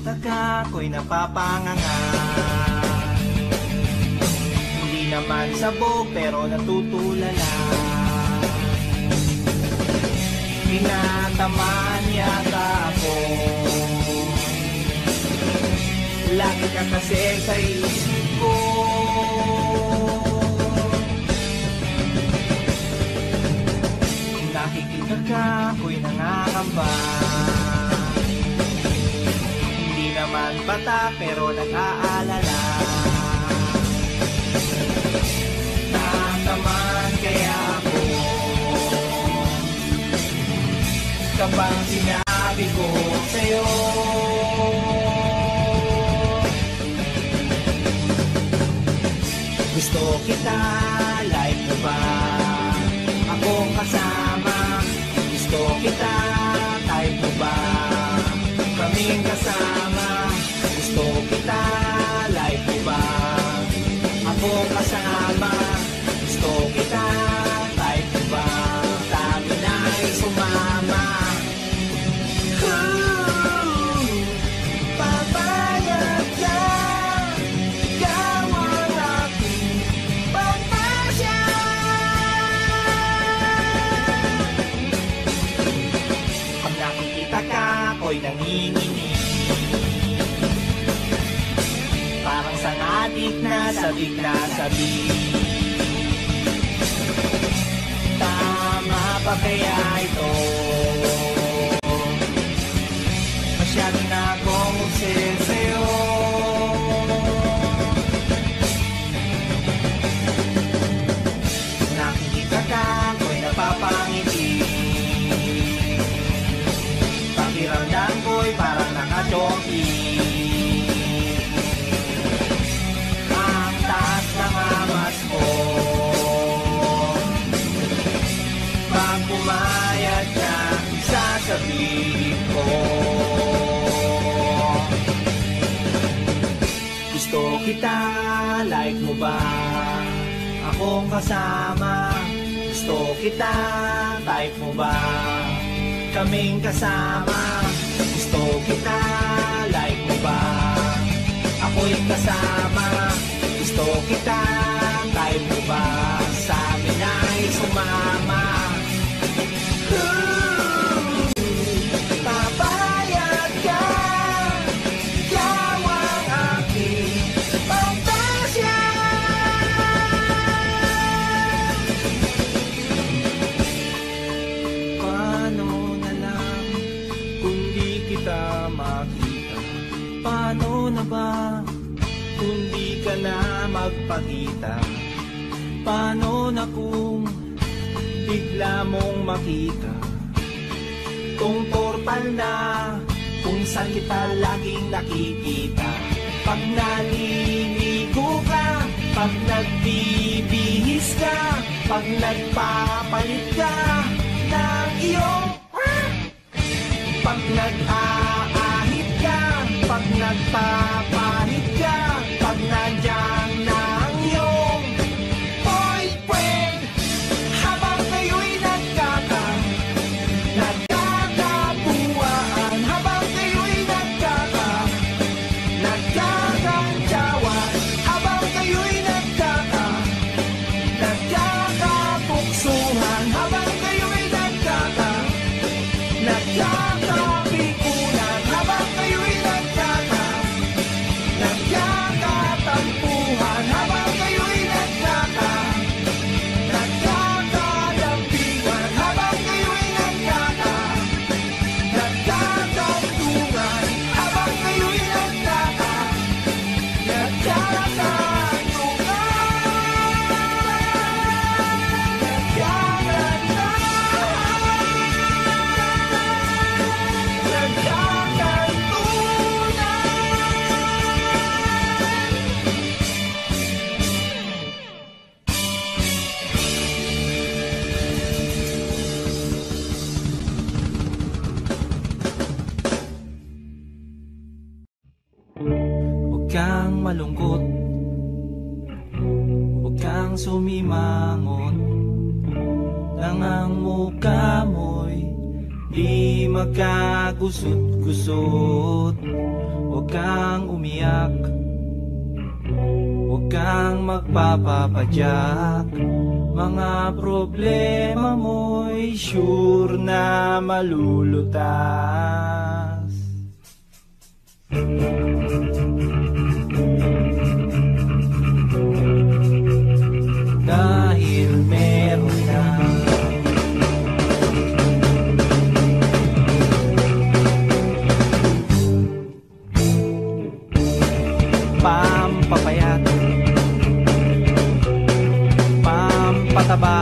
Pagka ako'y napapangangan, hindi naman sabog pero natutulala. Pinatamaan yata ako, lagi ka kasi sa isip ko. Kung nakikita ka ako'y nangangamba, naman bata pero nag-aalala. Natamaan kaya ako kapag sinabi ko sa'yo, gusto kita, like mo ba akong kasama? Gusto kita, type mo ba kaming kasama? Gusto kita, like mo ba ako kasama? Gusto kita, like mo ba tayo na'y sumama? Papayag ka, ikaw ang aking pagpasya. Pag nakikita ka ako'y nanginginig, parang sanadik na sabik na sabik. Tama pa kaya ito? Masyado na akong obses sa'yo. Nakikita ka ako'y napapangiti, pakiramdam ko'y parang nakachoki. Pumayag na sasabihin ko, gusto kita, like mo ba akong kasama? Gusto kita, type mo ba kaming kasama? Gusto kita, like mo ba ako'y kasama? Gusto kita, type mo ba sa amin ay sumama? Papayag ka, ikaw ang aking pagpasya. Paano na lang kung di kita makita? Paano na ba kung di ka na magpakita? Paano na kung bigla mong makita? Kung portal na kung saan kita laging nakikita. Pag naliligo ka, pag nagbibihis ka, pag nagpapalit ka ng iyong pag nag-aahit ka, pag nagpapahit ka, pag nandiyan na ang iyong boyfriend. Malungkot, huwag kang sumimangot, nang ang mukha mo'y di magkagusot-gusot. Huwag kang umiyak, huwag kang magpapapadyak. Mga problema mo'y sure na malulutas. Dahil meron na, pampapayat, pampataba,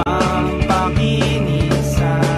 pampakinisan.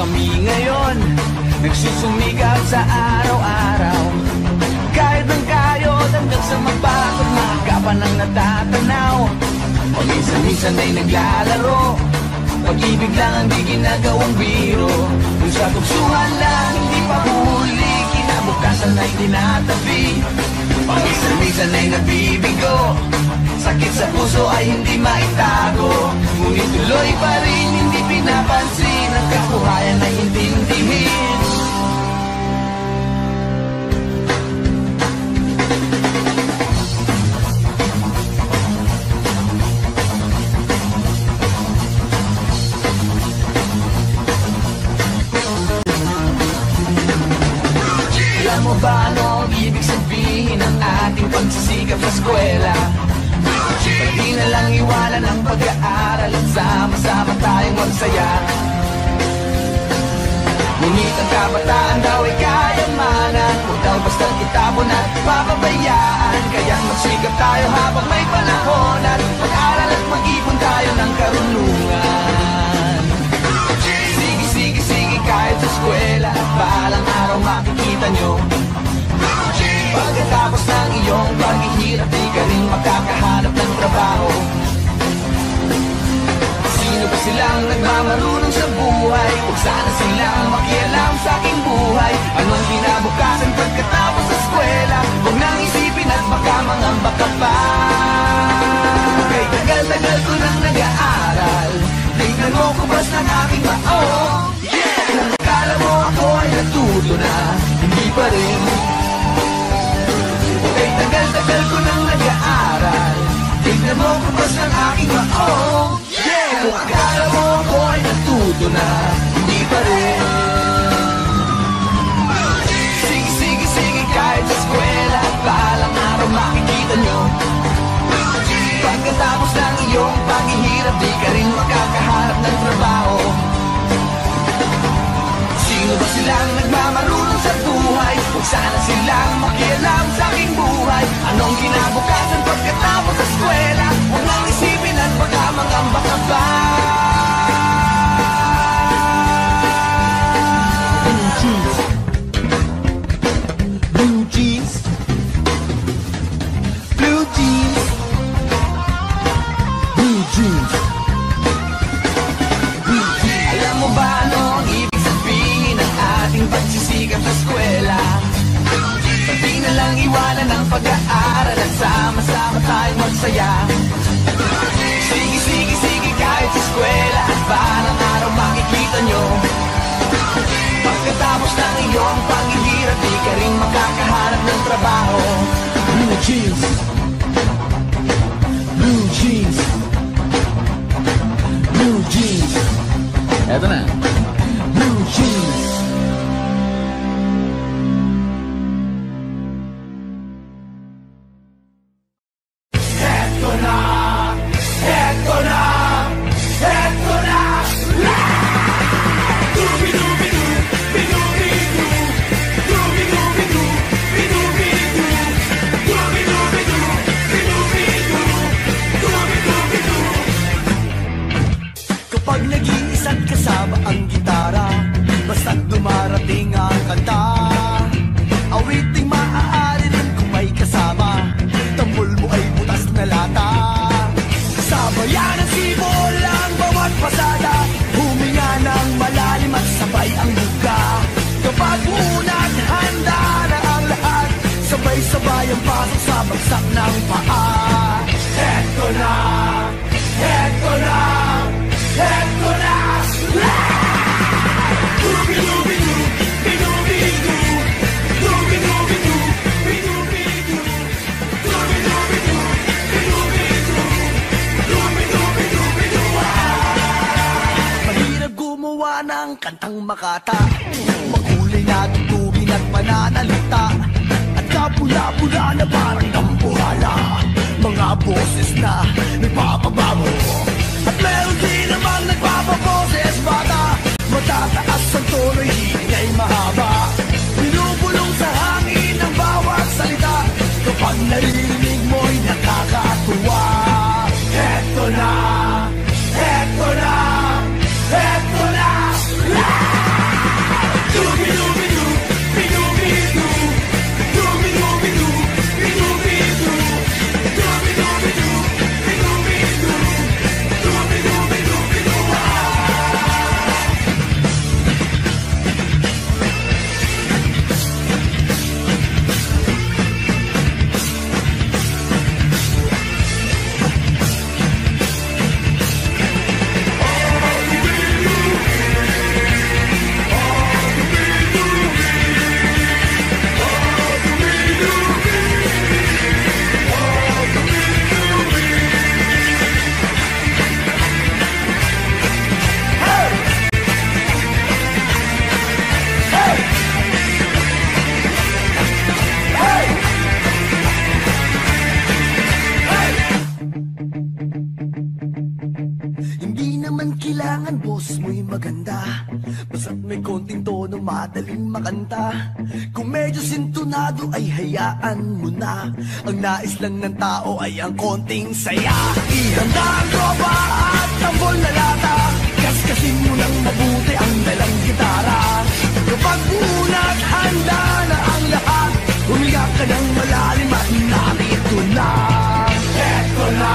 kami ngayon, nagsusumigap sa araw-araw. Kahit ng kayod hanggang sa mabakot, makakapan ang natatanaw. O minsan-minsan ay naglalaro, pag-ibig lang ang di ginagawang biro. Kung sa tuksuhan lang, hindi pa huli, kinabukasan ay tinatabi. O minsan-minsan ay nabibigo, sakit sa puso ay hindi maitago. Ngunit tuloy pa rin, hindi pinapansin ang kabuhayan na intindihin. Alam mo ba ano ang ibig sabihin ng ating pagsisikap sa eskwela? Pwede na lang iwanan ang pag-aaral at sama-sama tayong magsaya. Ngunit ang kabataan daw ay kayamanan, huwag daw bastang itapon at papabayaan. Kaya magsikap tayo habang may panahon at mag-aral at mag-ipon tayo ng karunungan. Sige, sige, sige, kahit sa eskwela, balang araw makikita nyo. Pagkatapos ng iyong paghihirap, di ka rin makakahanap ng trabaho. Sino ba silang nagmamarunong sa buhay? Huwag sana silang makialam sa aking buhay. Anong kinabukasan pagkatapos sa eskwela? Huwag nang isipin at baka mangamba ka pa. Kay tagal-tagal ko nang nag-aaral, tignan mo kubas ng aking mao. Kung akala mo ako ay natuto na, hindi pa rin. Tagal-tagal ko nang nag-aaral, tignan mo kung bas ng aking maong. Kung akala mo ako ay natuto na, hindi pa rin. Sige, sige, sige, kahit sa eskwela, balang araw makikita nyo. Pagkatapos ng iyong paghihirap, di ka rin makakaharap ng trabaho. Sino ba silang nagmamarunong sa buhay? Huwag sana silang makialam sa aking buhay. Anong kinabukasan pagkatapos sa eskwela? Huwag nang isipin at baka mangamba ka pa. Blue cheese, blue cheese, blue cheese, blue cheese. Alam mo ba ano ang ibig sabihin ng ating pagsisikap sa eskwela? Pati na lang iwanan ang pag-aaral at sama-sama tayong magsaya. Sige, sige, sige, kahit sa eskwela, balang araw makikita nyo. Pagkatapos ng iyong paghihirap, di ka rin makakahanap ng trabaho. Blue jeans, blue jeans, blue jeans. Eto na, blue jeans. Eto na, eto na, eto na. kailangan boss mo'y maganda, basta't may konting tono madaling makanta. Kung medyo sintunado ay hayaan mo na, ang nais lang ng tao ay ang konting saya. Ihanda ang tropa at tambol na lata, kaskasin mo ng mabuti ang dalang gitara. Kapag unat handa na ang lahat, humiga ka ng malalim at narito na. Eto na,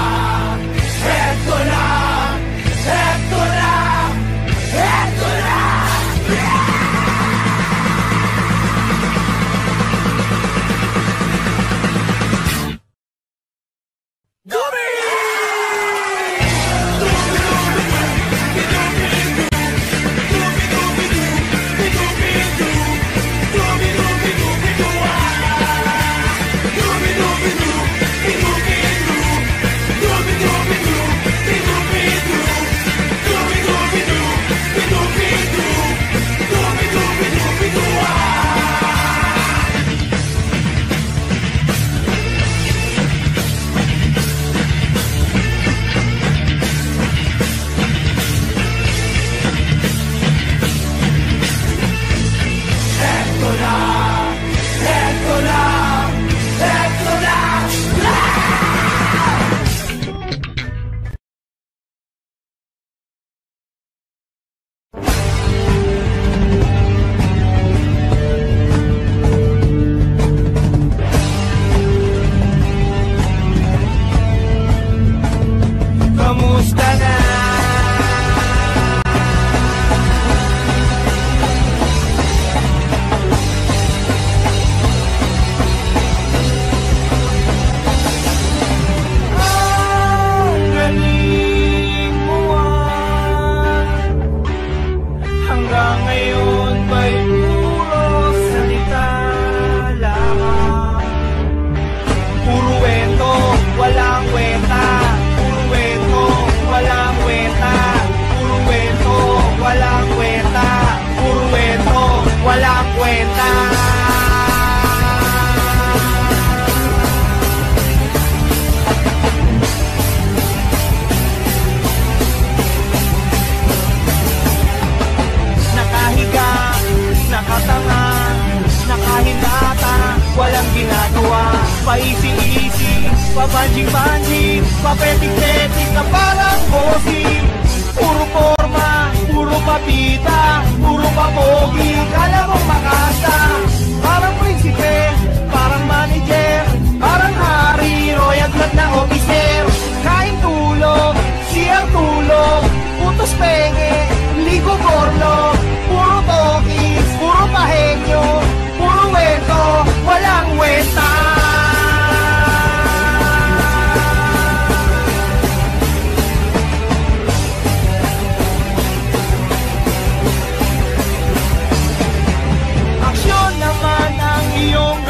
eto na, eto na, eto na. Gumi! Naman ang iyong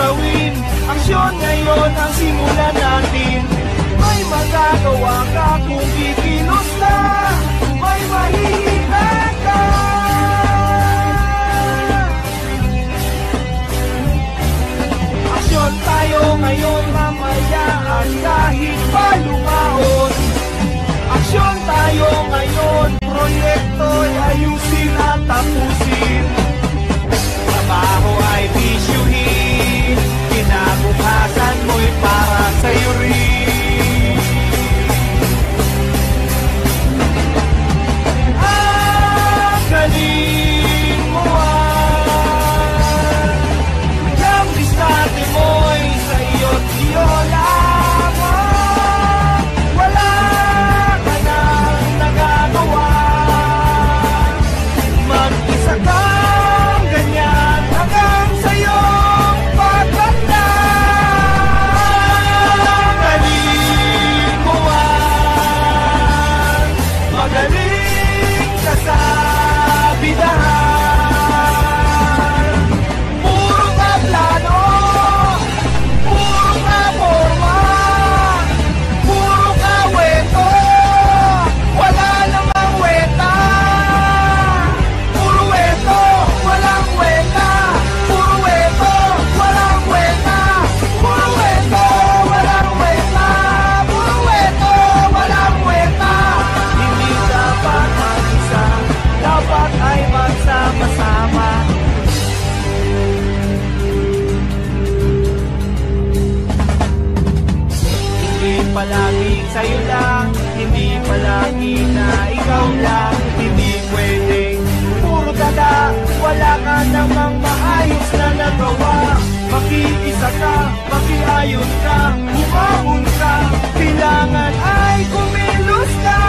sa'yo lang, hindi palagi na ikaw lang. Hindi pwedeng puro dada, wala ka namang maayos na nagawa. Makiisa ka, makiayos ka, bumaon ka, kailangan ay kumilos ka.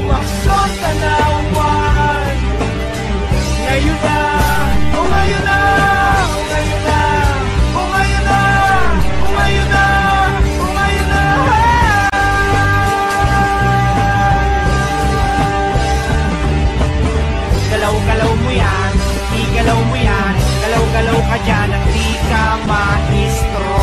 Umaksyon ka na, uwan, ngayon na. Galaw mo yan, galaw-galaw ka dyan at di ka maestro.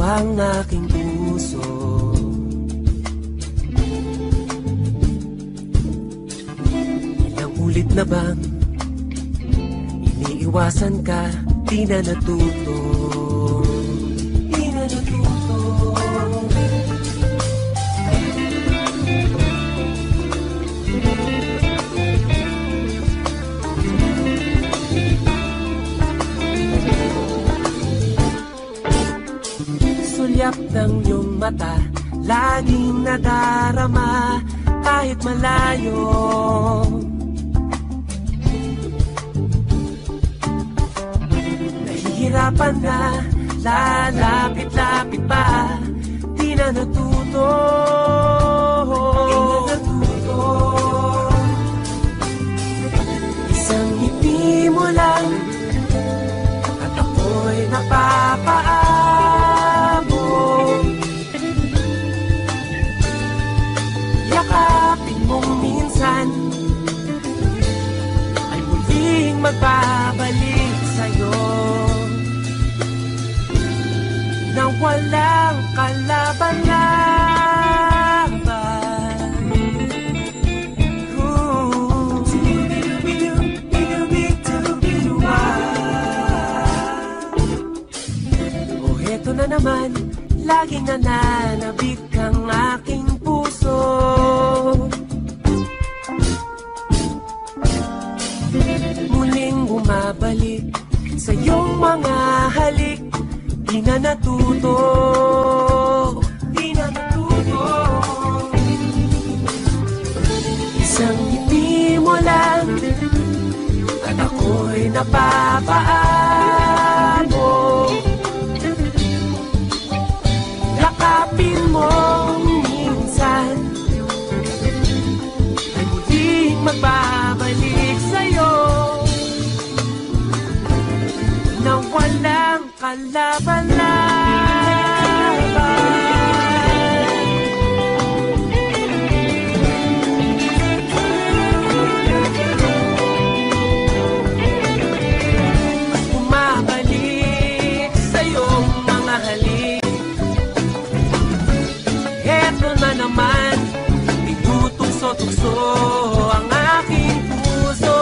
ang aking puso. Ilang ulit na bang iniiwasan ka, di na natuto. Di na natuto. Sulyap ng iyong mata, laging nadarama kahit malayo. Nahihirapan na, lalapit-lapit pa, di na natuto. Di na natuto. Isang ngiti mo lang at ako'y napapaan. Ay muling magbabalik sa'yo na walang kalaban-laban. Oh, eto na naman, laging nananabik kang aking puso. Balik sa iyong mga halik, di na natuto. Di na natuto. Isang ngiti mo lang at ako'y napapaan mo. Yakapin mo minsan ay muling magbabalik sa'yo na walang kalaban-laban. At bumabalik sa iyong mga halik, eto na naman, itutukso-tukso ang aking puso.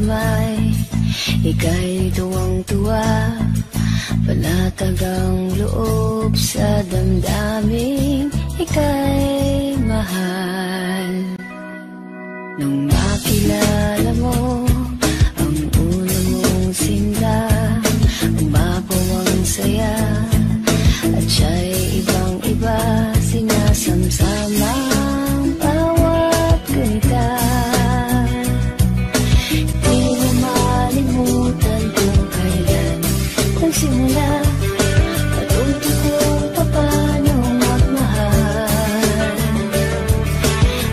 damay. Ika'y tuwang-tuwa, panatagang loob sa damdamin. Ika'y mahal. Nung makilala mo ang una mong sinta, umapaw ang saya at siya'y ibang-iba. Sinasamsama ang bawat ganita. Di mo malimutan kung kailan nagsimula at untukong paano magmahal.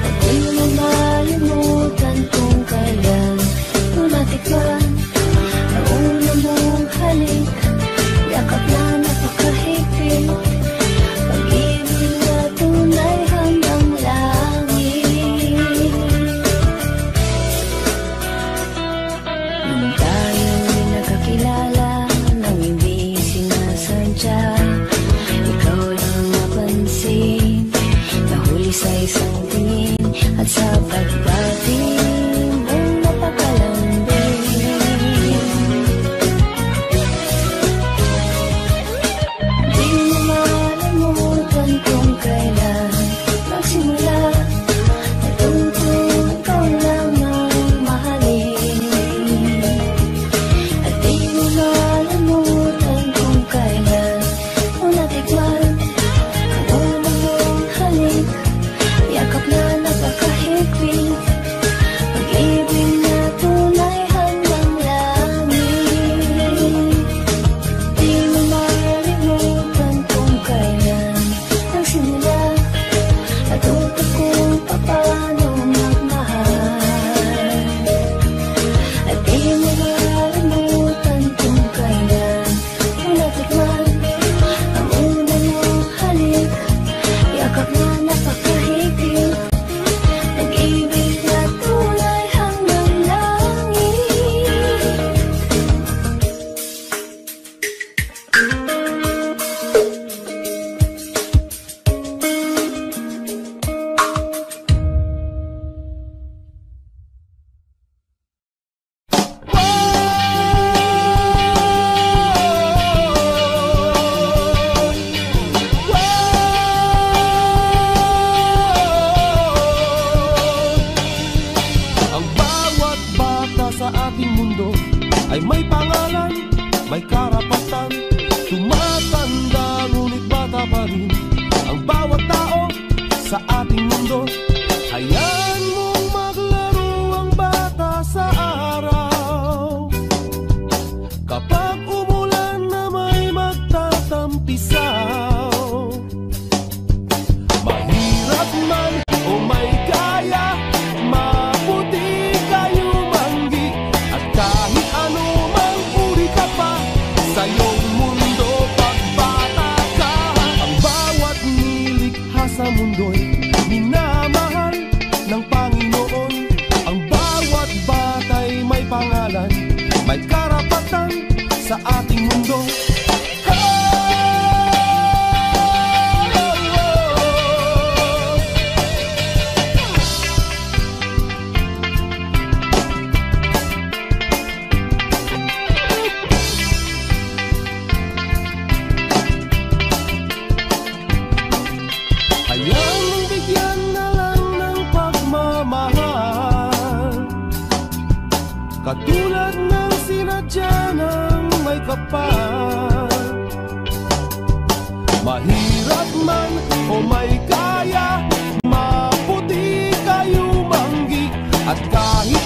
At di mo malimutan kung kailan nung natikman ang una mong halik, yakap na napakahigpit. At kahit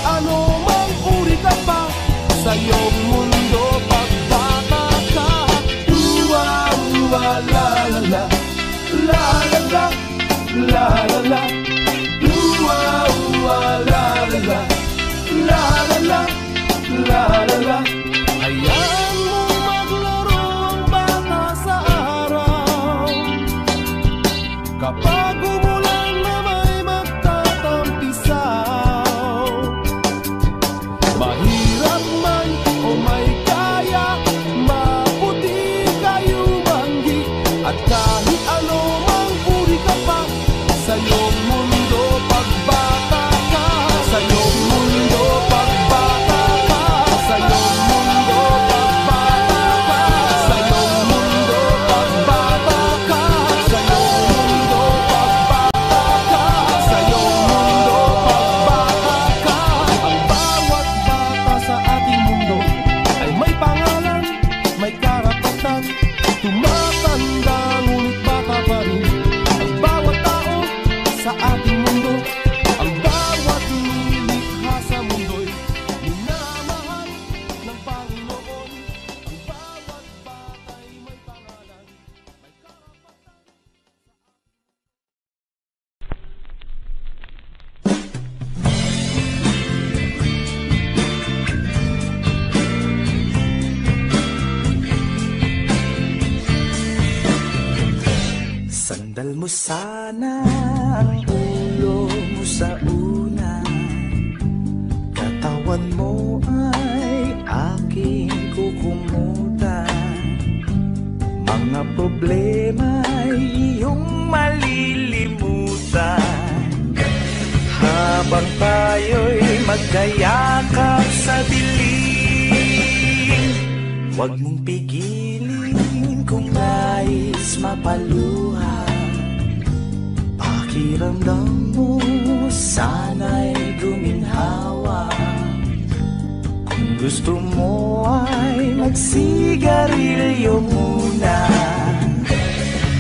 ano mang uri ka pa, sa'yo mo sana ang ulo mo sa una. Katawan mo ay aking kukumutan. Mga problema ay iyong malilimutan. Habang tayo'y magkayakap sa dilim, huwag mong pigilin kung nais mapaluha. Pakiramdam mo sana'y guminhawa. Kung gusto mo ay magsigarilyo muna.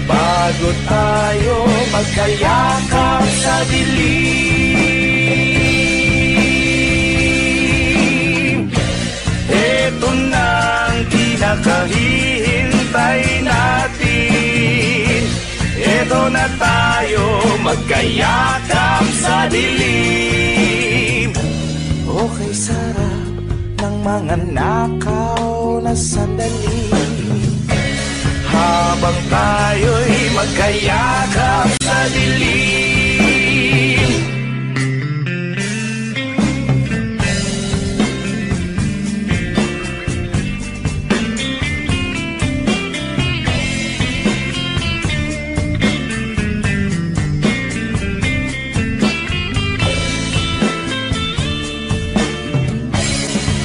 Bago tayo magkayakap sa dilim, ito na ang kinakahihintay natin. Ito na tayo magkayakap sa dilim. Okay, sarap ng mga nakaw na sandali. Habang tayo'y magkayakap sa dilim.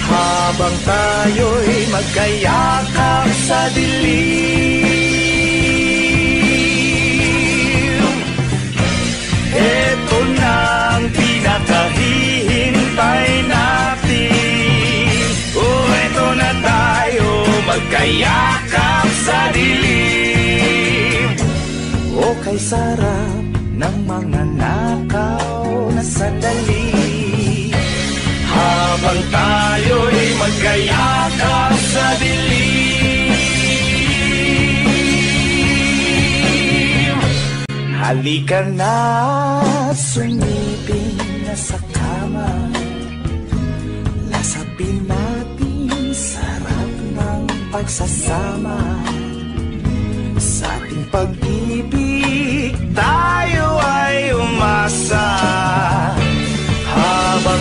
Habang tayo'y magkayakap sa dilim, ito na ang pinakahihintay natin. Oh, ito na tayo magkayakap sa dilim. Oh, kay sarap ng mga nakaw na sandali. Habang tayo'y magkayakap sa dilim, halika na, sumipin na sa kama. Lasapin natin sarap ng pagsasama. Sa ating pag-ibig tayo ay umasa. Habang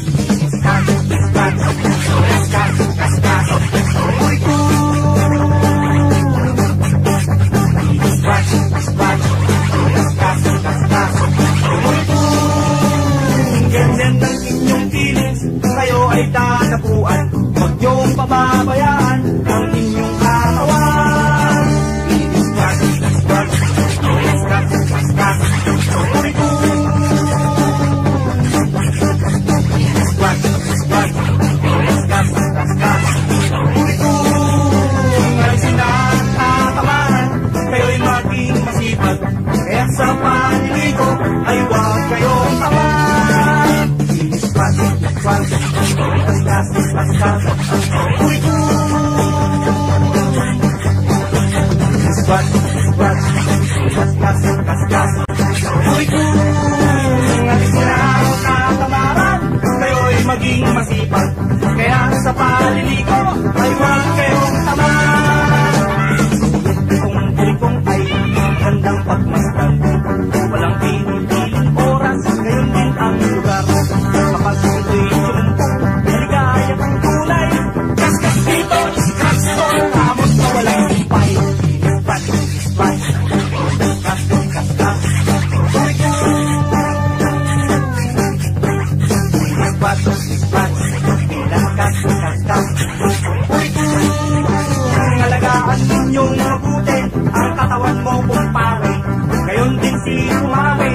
Ganyan ang inyong kinis, kayo ay tatapuan. Huwag niyong pababayaan ang inyong katawan. Kung ay sinatatamaan, kayo'y maging masipag. Kaya sa paniligo ay huwag kayong tamad. Kayo'y maging masipag. Kaya sa paliligo ay huwag kayong tamad. Kung ay handang pagmasdan, walang pinipiling oras, ngayon din ang lugar. Kapag ito'y sumumpong, maligaya ng kulay. Kaskas dito, scratch doon, tamos na walang sipay. Ispat, ispat, kaskas, kaskas. Ispat, ispat, kaskas, kaskas. Alagaan ninyong mabuti ang katawan mo kung pare. Ngayon din si umami.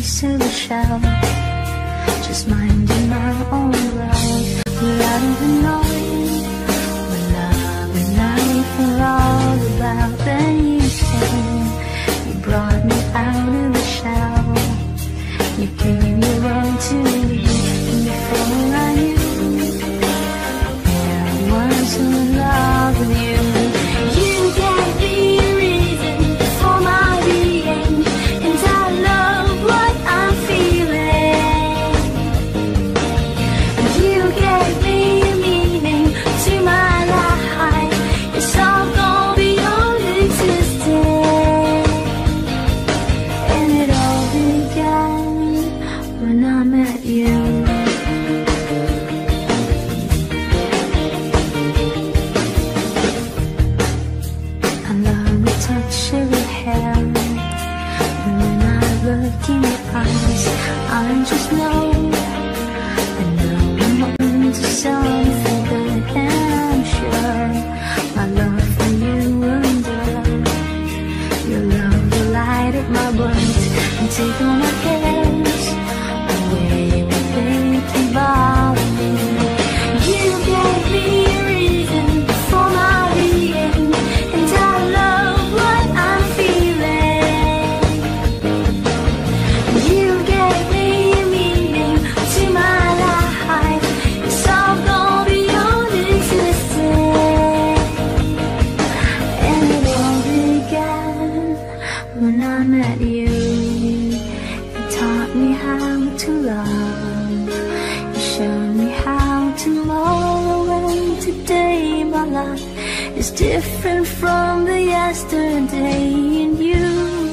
any silver shower, just minding my own life. We're out of the noise, we're loving life, we're all about the evening. You brought me out of the shower, you gave me one to me. And before I knew, there I was in love with you. Take all my cares away, what they can bother me. You gave me a reason for my being, and I love what I'm feeling. You gave me a meaning to my life, it's all gone beyond existing. And it all began when I met you. Different from the yesterday, and you